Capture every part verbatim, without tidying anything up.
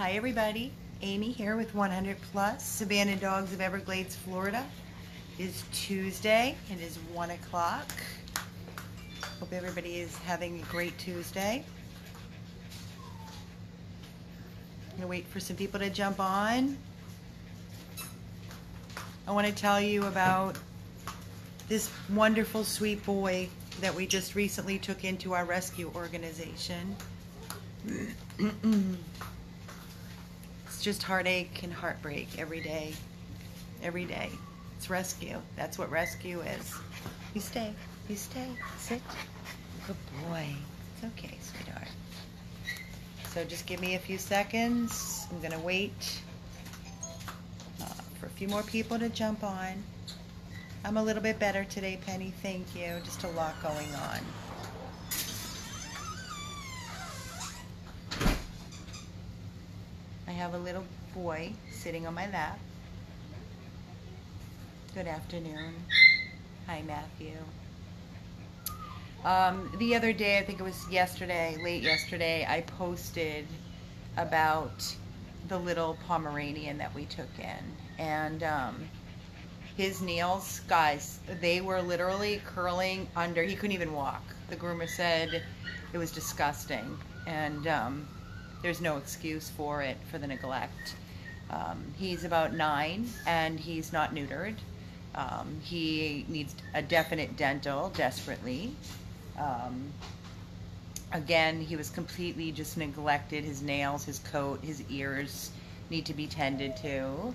Hi everybody, Amy here with one hundred plus Abandoned Dogs of Everglades, Florida. It is Tuesday, it is one o'clock. Hope everybody is having a great Tuesday. I'm gonna wait for some people to jump on. I wanna tell you about this wonderful sweet boy that we just recently took into our rescue organization. It's just heartache and heartbreak every day, every day. It's rescue. That's what rescue is. You stay, you stay, sit. Good boy. It's okay, sweetheart. So just give me a few seconds. I'm gonna wait uh, for a few more people to jump on. I'm a little bit better today, Penny, thank you. Just a lot going on. I have a little boy sitting on my lap. Good afternoon. Hi, Matthew. Um, the other day, I think it was yesterday, late yesterday, I posted about the little Pomeranian that we took in. And um, his nails, guys, they were literally curling under. He couldn't even walk. The groomer said it was disgusting. And um, there's no excuse for it, for the neglect. Um, he's about nine and he's not neutered. Um, he needs a definite dental desperately. Um, again, he was completely just neglected. His nails, his coat, his ears need to be tended to.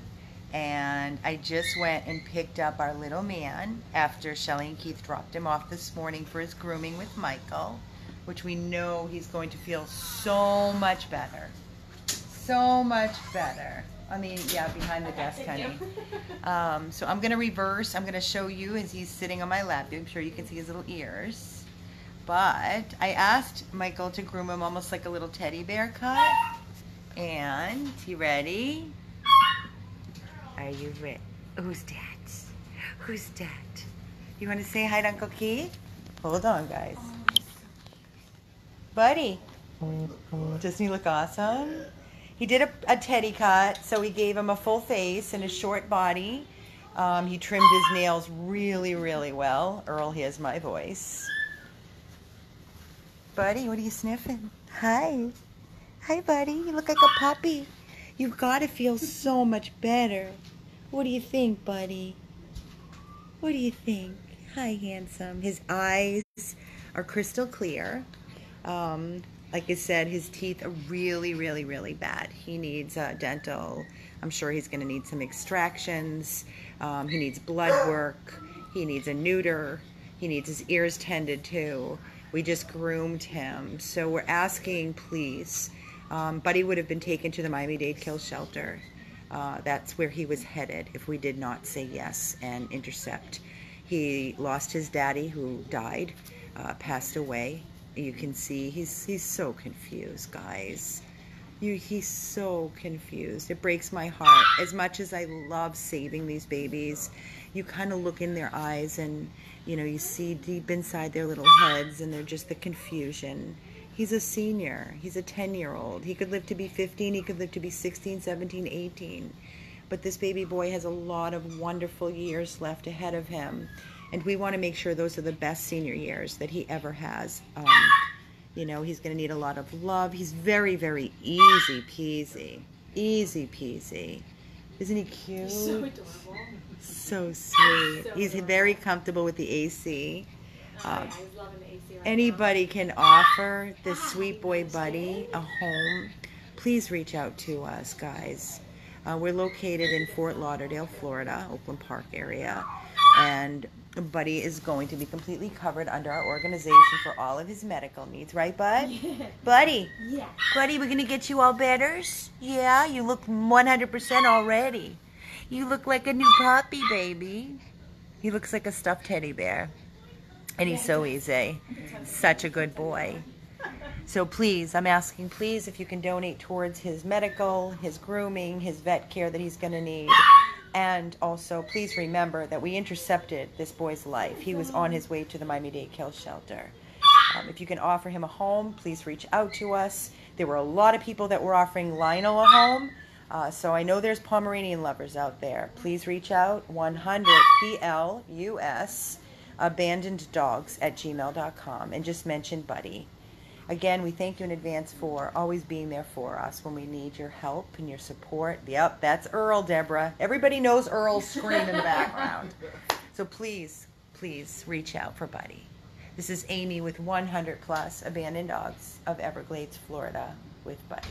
And I just went and picked up our little man after Shelly and Keith dropped him off this morning for his grooming with Michael, which we know he's going to feel so much better. So much better. I mean, yeah, behind the desk, honey. Um, so I'm gonna reverse. I'm gonna show you as he's sitting on my lap. I'm sure you can see his little ears. But I asked Michael to groom him almost like a little teddy bear cut. And, you ready? Are you ready? Who's that? Who's that? You wanna say hi to Uncle Keith? Hold on, guys. Buddy, doesn't he look awesome? He did a, a teddy cut, so we gave him a full face and a short body. Um, he trimmed his nails really, really well. Earl hears my voice. Buddy, what are you sniffing? Hi. Hi, buddy. You look like a puppy. You've got to feel so much better. What do you think, buddy? What do you think? Hi, handsome. His eyes are crystal clear. Um, like I said, his teeth are really, really, really bad. He needs uh, dental. I'm sure he's going to need some extractions. Um, he needs blood work. He needs a neuter. He needs his ears tended to. We just groomed him. So we're asking, please. Um, Buddy would have been taken to the Miami-Dade kill shelter. Uh, that's where he was headed if we did not say yes and intercept. He lost his daddy, who died, uh, passed away. You can see he's he's so confused, guys. You he's so confused. It breaks my heart. As much as I love saving these babies, you kind of look in their eyes and you know you see deep inside their little heads, and they're just the confusion. He's a senior. He's a ten-year-old. He could live to be fifteen. He could live to be sixteen, seventeen, eighteen. But this baby boy has a lot of wonderful years left ahead of him. And we want to make sure those are the best senior years that he ever has. Um, you know, he's going to need a lot of love. He's very, very easy peasy. Easy peasy. Isn't he cute? He's so adorable. So sweet. So he's adorable. Very comfortable with the A C. Oh, um, yeah, he's loving the A C right anybody now. Can offer this sweet boy Buddy a home. Please reach out to us, guys. Uh, we're located in Fort Lauderdale, Florida, Oakland Park area. And Buddy is going to be completely covered under our organization for all of his medical needs. Right, Bud? Yeah. Buddy? Yeah. Buddy, we're going to get you all betters? Yeah, you look one hundred percent already. You look like a new puppy, baby. He looks like a stuffed teddy bear. And he's so easy. Such a good boy. So please, I'm asking, please, if you can donate towards his medical, his grooming, his vet care that he's going to need. And also, please remember that we intercepted this boy's life. He was on his way to the Miami-Dade kill shelter. Um, if you can offer him a home, please reach out to us. There were a lot of people that were offering Lionel a home. Uh, so I know there's Pomeranian lovers out there. Please reach out, one hundred P L U S, abandoned dogs at gmail dot com, and just mention Buddy. Again, we thank you in advance for always being there for us when we need your help and your support. Yep, that's Earl, Deborah. Everybody knows Earl's scream in the background. So please, please reach out for Buddy. This is Amy with one hundred plus Abandoned Dogs of Everglades, Florida with Buddy.